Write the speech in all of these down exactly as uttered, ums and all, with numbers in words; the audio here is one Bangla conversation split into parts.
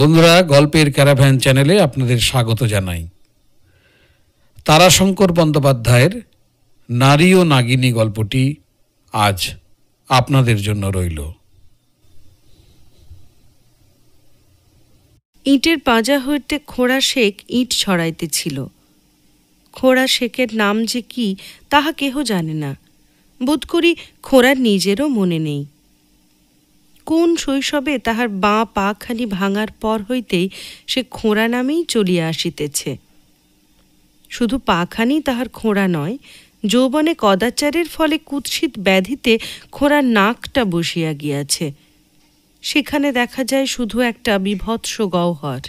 বন্ধুরা, গল্পের ক্যারাভ্যান চ্যানেলে আপনাদের স্বাগত জানাই। তারাশঙ্কর বন্দ্যোপাধ্যায়ের নারী ও নাগিনী গল্পটি আজ আপনাদের জন্য রইল। ইঁটের পাঁজা হইতে খোঁড়া শেখ ইঁট ছড়াইতেছিল। খোঁড়া শেখের নাম যে কি তাহা কেহ জানে না, বোধ করি খোঁড়ার নিজেরও মনে নেই। কোন শৈশবে তাহার বাঁ পা খানি ভাঙার পর হইতেই সে খোঁড়া নামেই চলিয়া আসিতেছে। শুধু পাখানি তাহার খোঁড়া নয়, যৌবনে কদাচারের ফলে কুৎসিত ব্যাধিতে খোঁড়ার নাকটা বসিয়া গিয়াছে। সেখানে দেখা যায় শুধু একটা বিভৎস গহ্বর।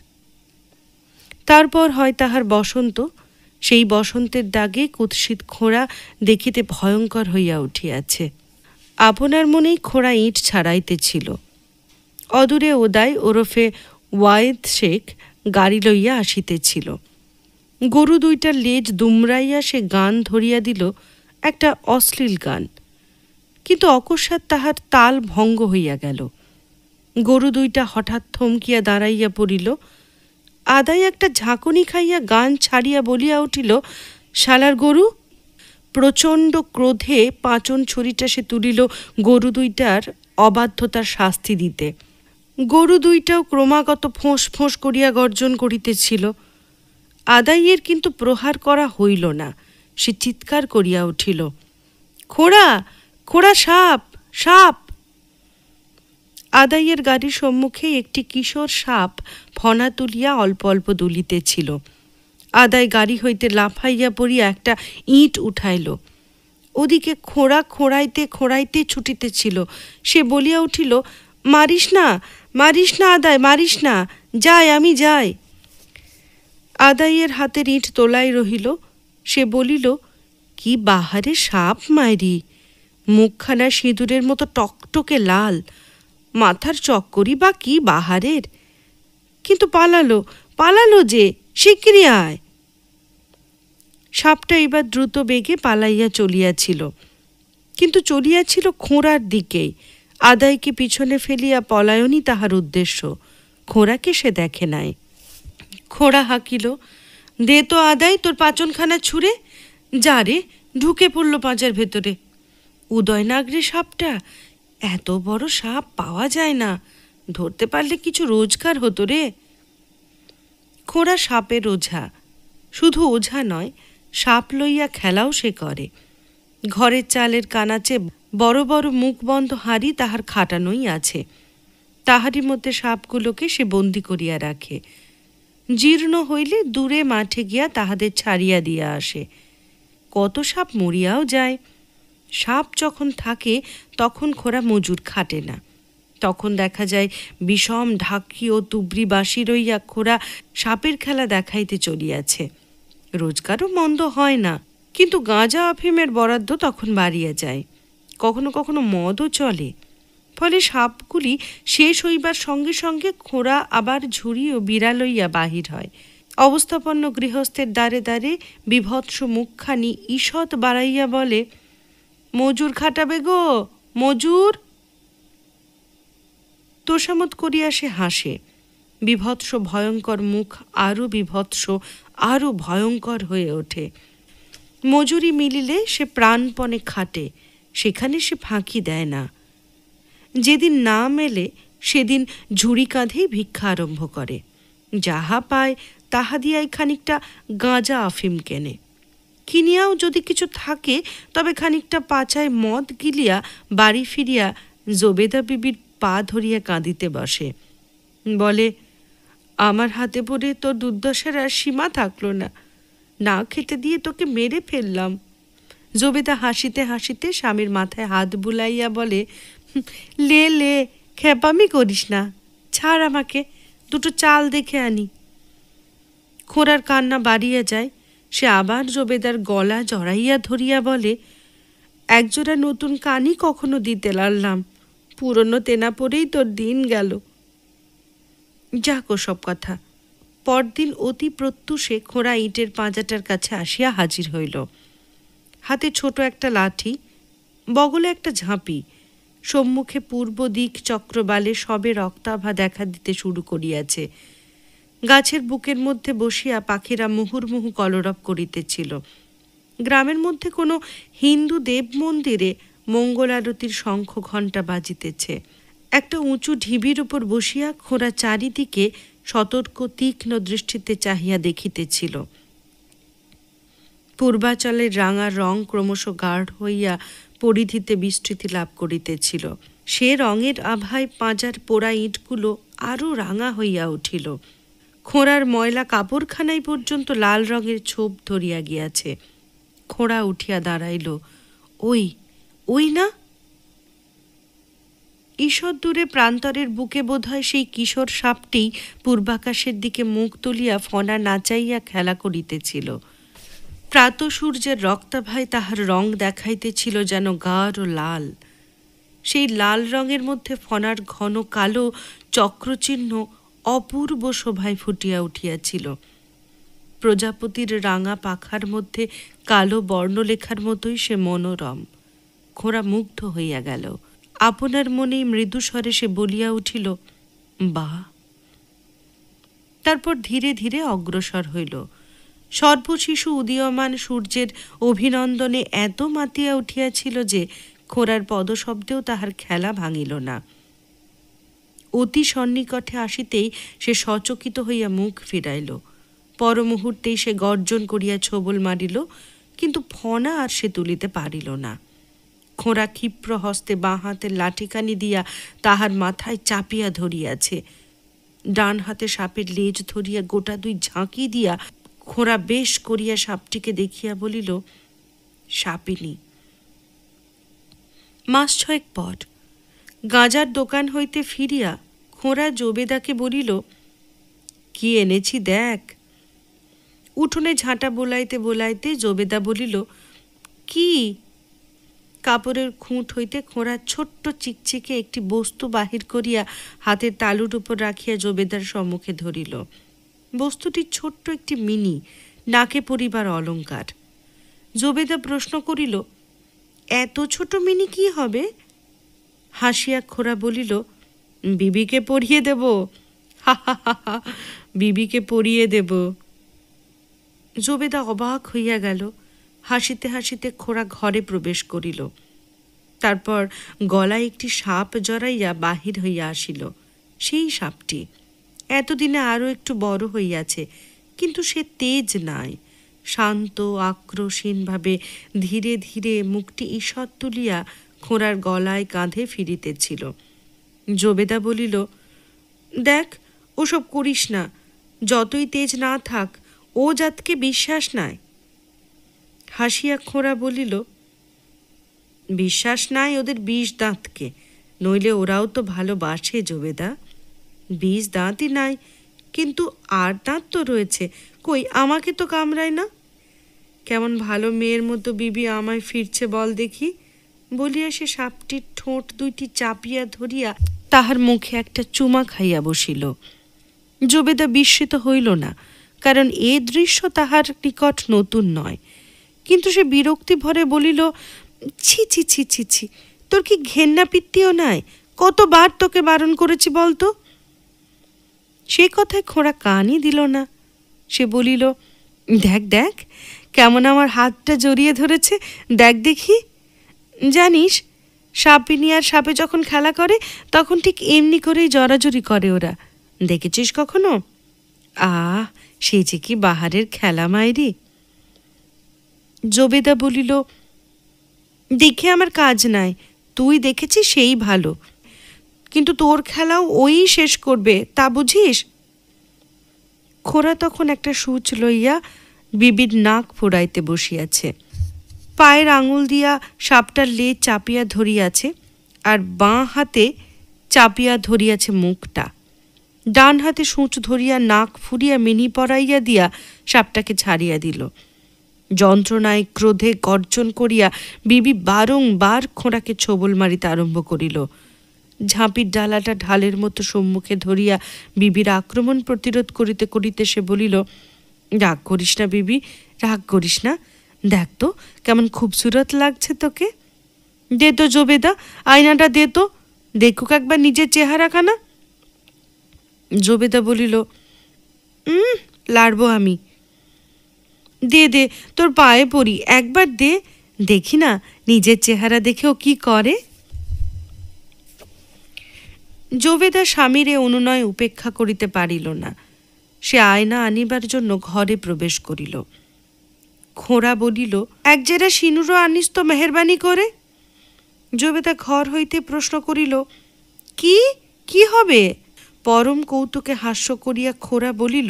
তারপর হয় তাহার বসন্ত, সেই বসন্তের দাগে কুৎসিত খোঁড়া দেখিতে ভয়ঙ্কর হইয়া উঠিয়াছে। আপনার মনেই খোঁড়া ইঁট ছাড়াইতেছিল। অদূরে ওদাই ওরফে ওয়ায়েদ শেখ গাড়ি লইয়া আসিতেছিল। গরু দুইটার লেজ দুমড়াইয়া সে গান ধরিয়া দিল, একটা অশ্লীল গান। কিন্তু অকস্মাৎ তাহার তাল ভঙ্গ হইয়া গেল। গরু দুইটা হঠাৎ থমকিয়া দাঁড়াইয়া পড়িল। আদাই একটা ঝাঁকুনি খাইয়া গান ছাড়িয়া বলিয়া উঠিল, শালার গরু! প্রচণ্ড ক্রোধে পাঁচন ছড়িটা সে তুলিল গরু দুইটার অবাধ্যতার শাস্তি দিতে। গরু দুইটাও ক্রমাগত ফোঁস ফোঁস করিয়া গর্জন করিতেছিল। আদাইয়ের কিন্তু প্রহার করা হইল না, সে চিৎকার করিয়া উঠিল, খোঁড়া! খোঁড়া সাপ! সাপ! আদাইয়ের গাড়ির সম্মুখে একটি কিশোর সাপ ফনা তুলিয়া অল্প অল্প দুলিতেছিল। আদাই গাড়ি হইতে লাফাইয়া পড়িয়া একটা ইঁট উঠাইল। ওদিকে খোঁড়া খোঁড়াইতে খোঁড়াইতে ছুটিতেছিল। সে বলিয়া উঠিল, মারিস না, মারিস না আদাই, মারিস না, যাই, আমি যাই। আদাইয়ের হাতের ইঁট তোলাই রহিল। সে বলিল, কি বাহারে সাপ মাইরি! মুখখানা সিঁদুরের মতো টকটকে লাল, মাথার চক্করি বা কি বাহারের! কিন্তু পালালো, পালালো যে, শিগগিরি আয়! সাপটা এবার দ্রুত বেগে পালাইয়া চলিয়াছিল, কিন্তু চলিয়াছিল খোঁড়ার দিকেই। আদাইকে পিছনে ফেলিয়া পলায়নই তাহার উদ্দেশ্য। খোঁড়াকে সে দেখে নাই। খোঁড়া হাঁকিল, দে তো আদাই তোর পাচনখানা ছুঁড়ে! যা রে, ঢুকে পড়ল পাঁজার ভেতরে। উদয়নাগরে সাপটা! এত বড় সাপ পাওয়া যায় না, ধরতে পারলে কিছু রোজগার হতো রে। খোঁড়া সাপের ওঝা, শুধু ওঝা নয়, সাপ লইয়া খেলাও সে করে। ঘরের চালের কানাচে বড় বড় মুখবন্ধ হাঁড়ি তাহার খাটানোই আছে। তাহারই মধ্যে সাপগুলোকে সে বন্দি করিয়া রাখে। জীর্ণ হইলে দূরে মাঠে গিয়া তাহাদের ছাড়িয়া দিয়া আসে। কত সাপ মরিয়াও যায়। সাপ যখন থাকে তখন খোঁড়া মজুর খাটে না। তখন দেখা যায় বিষম ঢাকি ও তুবড়ি বাঁশি রইয়া খোঁড়া সাপের খেলা দেখাইতে চলিয়াছে। রোজগারও মন্দ হয় না, কিন্তু গাঁজা আফিমের বরাদ্দ তখন বাড়িয়া যায়। কখনো কখনো মদও চলে। ফলে সাপগুলি শেষ হইবার সঙ্গে সঙ্গে খোঁড়া আবার ঝুড়ি ও বিড়া লইয়া বাহির হয়। অবস্থাপন্ন গৃহস্থের দ্বারে দ্বারে বিভৎস মুখখানি ঈষৎ বাড়াইয়া বলে, মজুর খাটাবে গো, মজুর! তোষামত করিয়া সে হাসে। বিভৎস ভয়ঙ্কর মুখ আরও বিভৎস, আরও ভয়ঙ্কর হয়ে ওঠে। মজুরি মিলিলে সে প্রাণপণে খাটে, সেখানে সে ফাঁকি দেয় না। যেদিন না মেলে সেদিন ঝুড়ি কাঁধেই ভিক্ষা আরম্ভ করে। যাহা পায় তাহা দিয়াই খানিকটা গাঁজা আফিম কেনে। কিনিয়াও যদি কিছু থাকে তবে খানিকটা পাছায় মদ গিলিয়া বাড়ি ফিরিয়া জোবেদা বিবির পা ধরিয়া কাঁদিতে বসে। বলে, আমার হাতে পড়ে তোর দুর্দশার আর সীমা থাকলো না, না খেতে দিয়ে তোকে মেরে ফেললাম। জোবেদা হাসিতে হাসিতে স্বামীর মাথায় হাত বুলাইয়া বলে, লে লে, খেপামি করিস না, ছাড় আমাকে, দুটো চাল দেখে আনি। খোঁড়ার কান্না বাড়িয়া যায়। সে আবার জোবেদার গলা জড়াইয়া ধরিয়া বলে, একজোড়া নতুন কানই কখনো দিতে লারলাম, পুরনো তেনা পরেই তোর দিন গেল। যাকো সব কথা। পরদিন অতি প্রত্যুষে খোঁড়া ইঁটের পাঁজাটার কাছে আসিয়া হাজির হইল। হাতে ছোট একটা লাঠি, বগলে একটা ঝাঁপি, সম্মুখে পূর্ব দিক চক্রবালে সবে রক্তাভা দেখা দিতে শুরু করিয়াছে। গাছের বুকের মধ্যে বসিয়া পাখিরা মুহুর্মুহু কলরব করিতেছিল। গ্রামের মধ্যে কোনো হিন্দু দেব মন্দিরে মঙ্গল আরতির শঙ্খ ঘণ্টা বাজিতেছে। একটা উঁচু ঢিবির উপর বসিয়া খোঁড়া চারিদিকে সতর্ক তীক্ষ্ণ দৃষ্টিতে চাহিয়া দেখিতেছিল। পূর্বাচলের রাঙা রং ক্রমশ গাঢ় হইয়া পরিধিতে বিস্তৃতি লাভ করিতেছিল। সে রঙের আভায় পাঁজার পোড়া ইঁটগুলো আরো রাঙা হইয়া উঠিল। খোঁড়ার ময়লা কাপড়খানায় পর্যন্ত লাল রঙের ছোপ ধরিয়া গিয়াছে। খোঁড়া উঠিয়া দাঁড়াইল। ওই ওই না, ঈষৎ দূরে প্রান্তরের বুকে বোধহয় সেই কিশোর সাপটি পূর্বাকাশের দিকে মুখ তুলিয়া ফনা নাচাইয়া খেলা করিতেছিল। প্রাত সূর্যের রক্তাভায় তাহার রং দেখাইতেছিল যেন গাঢ় লাল। সেই লাল রঙের মধ্যে ফনার ঘন কালো চক্রচিহ্ন অপূর্ব শোভায় ফুটিয়া উঠিয়াছিল। প্রজাপতির রাঙা পাখার মধ্যে কালো বর্ণলেখার মতোই সে মনোরম। খোঁড়া মুগ্ধ হইয়া গেল। আপনার মনেই মৃদুস্বরে সে বলিয়া উঠিল, বাহ! তারপর ধীরে ধীরে অগ্রসর হইল। সর্বশিশু উদীয়মান সূর্যের অভিনন্দনে এত মাতিয়া উঠিয়াছিল যে খোঁড়ার পদশব্দেও তাহার খেলা ভাঙিল না। অতি সন্নিকটে আসিতেই সে সচকিত হইয়া মুখ ফিরাইল। পর মুহূর্তেই সে গর্জন করিয়া ছোবল মারিল, কিন্তু ফনা আর সে তুলিতে পারিল না। খোঁড়া ক্ষিপ্র হস্তে বাঁ হাতের লাঠিকানি দিয়া তাহার মাথায় চাপিয়া ধরিয়াছে। ডান হাতে সাপের লেজ ধরিয়া গোটা দুই ঝাঁকি দিয়া খোঁড়া বেশ করিয়া সাপটিকে দেখিয়া বলিল, সাপিনী। মাস ছয়েক পর গাঁজার দোকান হইতে ফিরিয়া খোঁড়া জবেদাকে বলিল, কি এনেছি দেখ। উঠোনে ঝাঁটা বোলাইতে বোলাইতে জবেদা বলিল, কি? কাপড়ের খুঁট হইতে খোঁড়া ছোট্ট চিকচিকে একটি বস্তু বাহির করিয়া হাতের তালুর উপর রাখিয়া জবেদার সম্মুখে ধরিল। বস্তুটি ছোট্ট একটি মিনি, নাকে পরিবার অলঙ্কার। জবেদা প্রশ্ন করিল, এত ছোট মিনি কি হবে? হাসিয়া খোঁড়া বলিল, বিবিকে পরিয়ে দেব, হা হা হা, বিবিকে পরিয়ে দেব। জবেদা অবাক হইয়া গেল। হাসিতে হাসিতে খোঁড়া ঘরে প্রবেশ করিল। তারপর গলায় একটি সাপ জড়াইয়া বাহির হইয়া আসিল। সেই সাপটি এতদিনে আরও একটু বড় হইয়াছে, কিন্তু সে তেজ নাই। শান্ত আক্রোশীনভাবে ধীরে ধীরে মুখটি ঈষৎ তুলিয়া খোঁড়ার গলায় কাঁধে ফিরিতেছিল। জবেদা বলিল, দেখ, ওসব করিস না, যতই তেজ না থাক, ও জাতকে বিশ্বাস নাই। হাসিয়া খোঁড়া বলিল, বিশ্বাস নাই ওদের বিষ দাঁতকে, নইলে ওরাও তো ভালোবাসে জবেদা। বিষ দাঁতই নাই, কিন্তু আর দাঁত তো রয়েছে, কই আমাকে তো কামড়ায় না। কেমন ভালো মেয়ের মতো বিবি আমায় ফিরছে বল দেখি, বলিয়া সে সাপটির ঠোঁট দুইটি চাপিয়া ধরিয়া তাহার মুখে একটা চুমা খাইয়া বসিল। জবেদা বিস্মিত হইল না, কারণ এ দৃশ্য তাহার নিকট নতুন নয়। কিন্তু সে বিরক্তি ভরে বলিল, ছি ছি ছি ছি ছি, তোর কি ঘেন্না পিত্তিও নাই? কতবার তোকে বারণ করেছি বলতো। সে কথায় খোঁড়া কানই দিল না। সে বলিল, দেখ দেখ, কেমন আমার হাতটা জড়িয়ে ধরেছে, দেখ দেখি। জানিস, সাপিনী আর সাপে যখন খেলা করে তখন ঠিক এমনি করেই জড়াজড়ি করে ওরা, দেখেছিস কখনো? আহ, সে যে কি বাহারের খেলা মাইরি। জবেদা বলিল, দেখে আমার কাজ নাই, তুই দেখেছিস সেই ভালো, কিন্তু তোর খেলাও ওই শেষ করবে, তা বুঝিস? খোঁড়া তখন একটা সূচ লইয়া বিবির নাক ফোড়াইতে বসিয়াছে, পায়ের আঙুল দিয়া সাপটার লেজ চাপিয়া ধরিয়াছে, আর বাঁ হাতে চাপিয়া ধরিয়াছে মুখটা। ডান হাতে সূচ ধরিয়া নাক ফুরিয়া মিনি পরাইয়া দিয়া সাপটাকে ছাড়িয়া দিল। যন্ত্রণায় ক্রোধে গর্জন করিয়া বিবি বারংবার খোঁড়াকে ছোবল মারিতে আরম্ভ করিল। ঝাঁপির ডালাটা ঢালের মতো সম্মুখে ধরিয়া বিবির আক্রমণ প্রতিরোধ করিতে করিতে সে বলিল, রাগ করিস না বিবি, রাগ করিস না, দেখ তো কেমন খুবসুরত লাগছে তোকে। দে তো জবেদা, আয়নাটা দে তো, দেখুক একবার নিজের চেহারাখানা। জবেদা বলিল, উম লাড়বো আমি, দে দে তোর পায়ে পড়ি, একবার দে, দেখি না নিজের চেহারা দেখে ও কি করে। জবেদা স্বামীর এ অনুনয় উপেক্ষা করিতে পারিল না, সে আয়না আনিবার জন্য ঘরে প্রবেশ করিল। খোঁড়া বলিল, এক জেরা সিনুরও আনিস তো মেহরবানি করে। জবেদা ঘর হইতে প্রশ্ন করিল, কি কি হবে? পরম কৌতুকে হাস্য করিয়া খোঁড়া বলিল,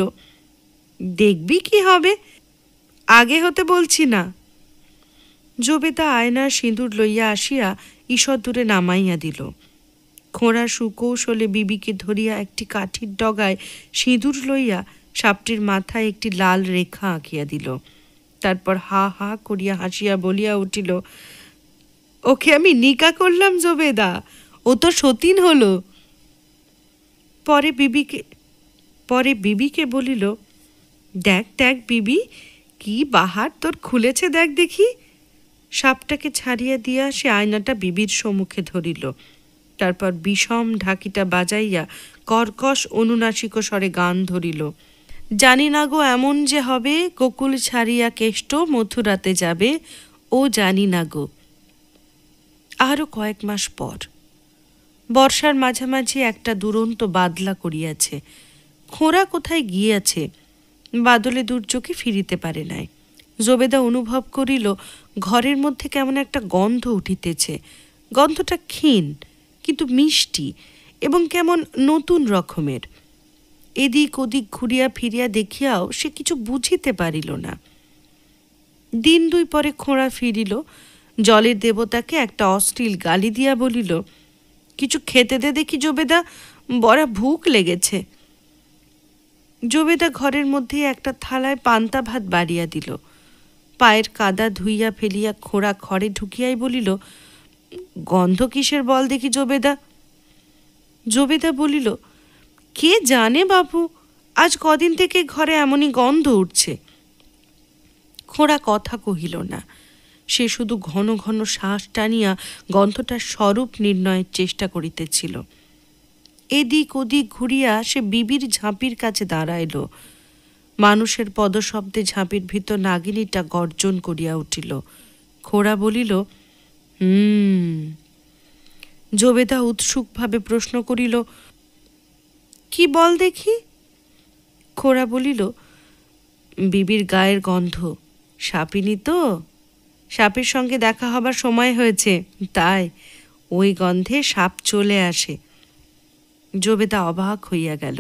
দেখবি কি হবে, আগে হতে বলছি না। জবেদা আয়না সিঁদুর লইয়া আসিয়া ঈষৎ দূরে নামাইয়া দিল। খোঁড়া সুকৌশলে বিবিকে ধরিয়া একটি কাঠির ডগায় সিঁদুর লইয়া সাপটির মাথায় একটি লাল রেখা আঁকিয়া দিল। তারপর হা হা করিয়া হাসিয়া বলিয়া উঠিল, ওকে আমি নিকা করলাম জবেদা, ও তো সতীন হল। পরে বিবিকে পরে বিবিকে বলিল, দেখ দেখ বিবি, কি বাহার তোর খুলেছে, দেখ দেখি। সাপটাকে ছাড়িয়া দিয়া সে আয়নাটা বিবির সম্মুখে ধরিল। তারপর বিষম ঢাকিটা বাজাইয়া কর্কশ অনুনাসিক স্বরে গান ধরিল, জানি না গো এমন যে হবে, গোকুল ছাড়িয়া কেষ্ট মথুরাতে যাবে, ও জানি না গো। আরও কয়েক মাস পর বর্ষার মাঝামাঝি একটা দুরন্ত বাদলা করিয়াছে। খোঁড়া কোথায় গিয়াছে, বাদলে দুর্যোগে ফিরিতে পারে নাই। জবেদা অনুভব করিল ঘরের মধ্যে কেমন একটা গন্ধ উঠিতেছে। গন্ধটা ক্ষীণ কিন্তু মিষ্টি এবং কেমন নতুন রকমের। এদিক ওদিক ঘুরিয়া ফিরিয়া দেখিয়াও সে কিছু বুঝিতে পারিল না। দিন দুই পরে খোঁড়া ফিরিল। জলের দেবতাকে একটা অশ্লীল গালি দিয়া বলিল, কিছু খেতে দে দেখি জবেদা, বড়া ভুক লেগেছে। জবেদা ঘরের মধ্যে একটা থালায় পান্তা ভাত বাড়িয়া দিল। পায়ের কাদা ধুইয়া ফেলিয়া খোঁড়া ঘরে ঢুকিয়াই বলিল, গন্ধ কিসের বল দেখি জবেদা। জবেদা বলিল, কে জানে বাবু, আজ কদিন থেকে ঘরে এমনই গন্ধ উঠছে। খোঁড়া কথা কহিল না, সে শুধু ঘন ঘন শ্বাস টানিয়া গন্ধটার স্বরূপ নির্ণয়ের চেষ্টা করিতেছিল। এদিক ওদিক ঘুরিয়া সে বিবির ঝাঁপির কাছে দাঁড়াইল। মানুষের পদশব্দে ঝাঁপির ভিতর নাগিনীটা গর্জন করিয়া উঠিল। খোঁড়া বলিল, হুম। জবেদা উৎসুকভাবে প্রশ্ন করিল, কি বল দেখি। খোঁড়া বলিল, বিবির গায়ের গন্ধ, সাপিনী তো, সাপের সঙ্গে দেখা হবার সময় হয়েছে, তাই ওই গন্ধে সাপ চলে আসে। জবেদা অবাক হইয়া গেল,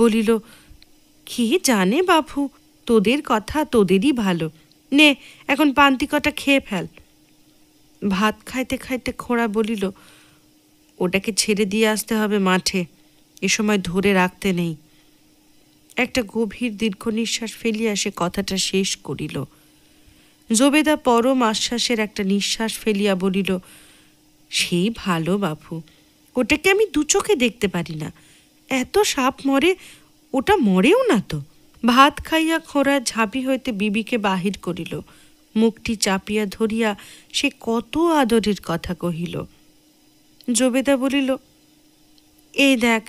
বলিল, কে জানে বাপু, তোদের কথা তোদেরই ভালো, নে এখন পান্তি কটা খেয়ে ফেল। ভাত খাইতে খাইতে খোঁড়া বলিল, ওটাকে ছেড়ে দিয়ে আসতে হবে মাঠে, এ সময় ধরে রাখতে নেই। একটা গভীর দীর্ঘ নিঃশ্বাস ফেলিয়া সে কথাটা শেষ করিল। জবেদা পরম আশ্বাসের একটা নিঃশ্বাস ফেলিয়া বলিল, সেই ভালো বাপু, ওটাকে আমি দু চোখে দেখতে পারি না, এত সাপ মরে, ওটা মরেও না তো। ভাত খাইয়া খোঁড়া ঝাঁপি হইতে বিবিকে বাহির করিল। মুখটি চাপিয়া ধরিয়া সে কত আদরের কথা কহিল। জবেদা বলিল, এই দেখ,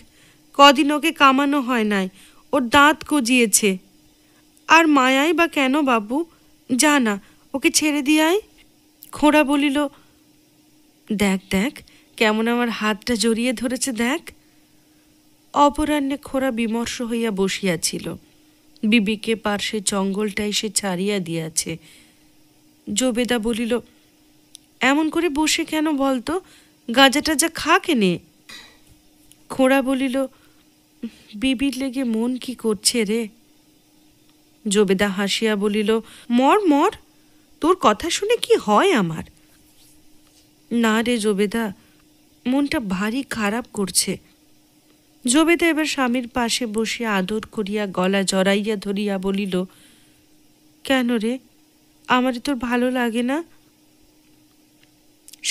কদিন ওকে কামানো হয় নাই, ওর দাঁত গজিয়েছে। আর মায়াই বা কেন বাবু, যা না ওকে ছেড়ে দিয়াই। খোঁড়া বলিল, দেখ দেখ কেমন আমার হাতটা জড়িয়ে ধরেছে দেখ। অপরাহ্নে খোঁড়া বিমর্ষ হইয়া বসিয়াছিল। বিবিকে পার্শ্বে জঙ্গলটাই সে ছাড়িয়া দিয়াছে। জবেদা বলিল, এমন করে বসে কেন বলতো, গাঁজাটা যা খা কেনে। খোঁড়া বলিল, বিবির লেগে মন কি করছে রে। জবেদা হাসিয়া বলিল, মর মর, তোর কথা শুনে কি হয় আমার। না রে জবেদা, মনটা ভারী খারাপ করছে। জবেদা এবার স্বামীর পাশে বসিয়া আদর করিয়া গলা জড়াইয়া ধরিয়া বলিল, কেন রে, আমারই তোর ভালো লাগে না।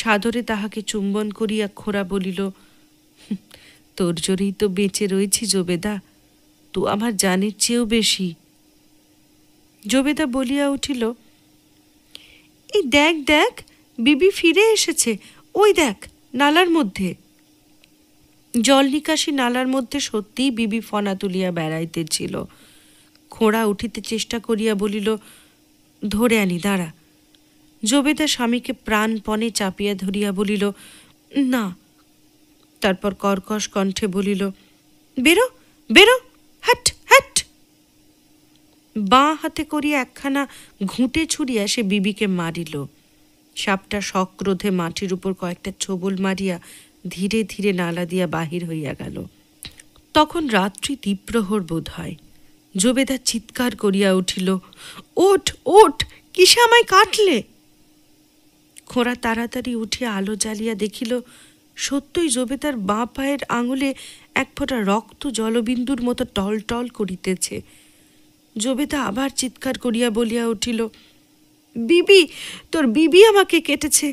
সাদরে তাহাকে চুম্বন করিয়া খোঁড়া বলিল, তোর জোরেই তো বেঁচে রয়েছি জবেদা, তু আমার জানের চেয়েও বেশি। জবেদা বলিয়া উঠিল, এই দেখ দেখ বিবি ফিরে এসেছে, ওই দেখ নালার মধ্যে। জল নিকাশি নালার মধ্যে সত্যিই বিবি ফনা তুলিয়া বেড়াইতেছিল। খোঁড়া উঠিতে চেষ্টা করিয়া বলিল, ধরে আনি, দাঁড়া। জবেদা স্বামীকে প্রাণপণে চাপিয়া ধরিয়া বলিল, না। তারপর কর্কশ কণ্ঠে বলিল, বেরো বেরো, হাট হাট। বাঁ হাতে করিয়া একখানা ঘুঁটে ছুড়িয়া সে বিবিকে মারিল। সাপটা সক্রোধে মাটির উপর কয়েকটা ছোবল মারিয়া ধীরে ধীরে নালা দিয়া বাহির হইয়া গেল। তখন রাত্রি দ্বীপ্রহর বোধ হয়। জবেদা চিৎকার করিয়া উঠিল, ওঠ ওঠ, কিসে আমায় কাটলে? খোঁড়া তাড়াতাড়ি উঠিয়া আলো জ্বালিয়া দেখিল, সত্যই জবেদার বাঁ পায়ের আঙুলে এক ফোঁটা রক্ত জলবিন্দুর মতো টলটল করিতেছে। জবেদা আবার চিৎকার করিয়া বলিয়া উঠিল, বিবি, তোর বিবি আমাকে কেটেছে,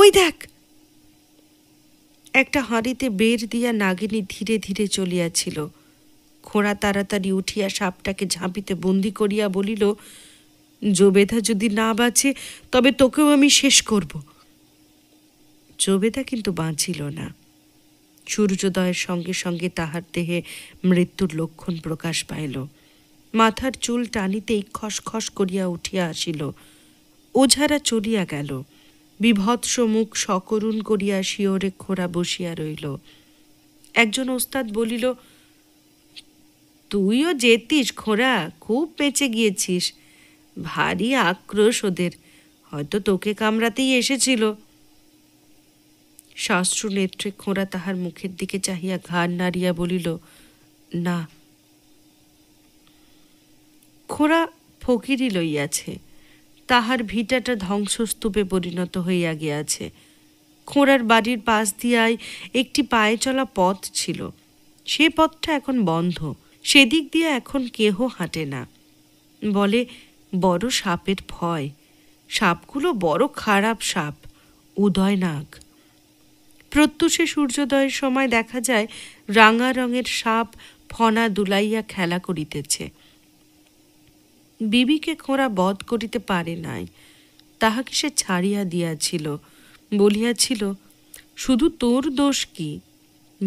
ওই দেখ। একটা হাঁড়িতে বের দিয়া নাগিনী ধীরে ধীরে চলিয়াছিল। খোঁড়া তাড়াতাড়ি উঠিয়া সাপটাকে ঝাঁপিতে বন্দি করিয়া বলিল, জবেদা যদি না বাঁচে তবে তোকেও আমি শেষ করব। জবেদা কিন্তু বাঁচিল না। সূর্যোদয়ের সঙ্গে সঙ্গে তাহার দেহে মৃত্যুর লক্ষণ প্রকাশ পাইল। মাথার চুল টানিতেই খসখস করিয়া উঠিয়া আসিল। ওঝারা চলিয়া গেল। বিভৎস মুখ সকরুণ করিয়া শিয়রে খোঁড়া বসিয়া রইল। একজন ওস্তাদ বলিল, তুইও যেতিস খোঁড়া, খুব বেঁচে গিয়েছিস। ভারী আক্রোশ ওদের, হয়তো তোকে কামড়াতেই এসেছিল। শাস্ত্র নেত্রে খোঁড়া তাহার মুখের দিকে চাহিয়া ঘাড় নাড়িয়া বলিল, না। খোঁড়া ফকিরি লইয়াছে, তাহার ভিটাটা ধ্বংসস্তূপে পরিণত হইয়া গিয়াছে। খোঁড়ার বাড়ির পাশ দিয়াই একটি পায়ে চলা পথ ছিল, সে পথটা এখন বন্ধ, সেদিক দিয়া এখন কেহ হাঁটে না। বলে বড় সাপের ভয়, সাপগুলো বড় খারাপ সাপ, উদয়নাগ। প্রত্যুষে সূর্যোদয়ের সময় দেখা যায় রাঙা রঙের সাপ ফনা দুলাইয়া খেলা করিতেছে। বিবিকে খোঁড়া বধ করিতে পারে নাই, তাহাকে সে ছাড়িয়া দিয়াছিল, বলিয়াছিল শুধু তোর দোষ কি,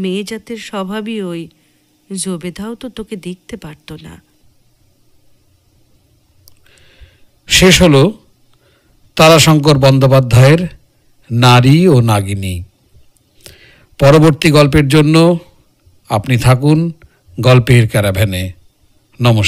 মেয়ে জাতের স্বভাবই ওই, জবেদাও তো তোকে দেখতে পারত না। শেষ হল তারাশঙ্কর বন্দ্যোপাধ্যায়ের নারী ও নাগিনী। পরবর্তী গল্পের জন্য আপনি থাকুন গল্পের ক্যারাভ্যানে। নমস্কার।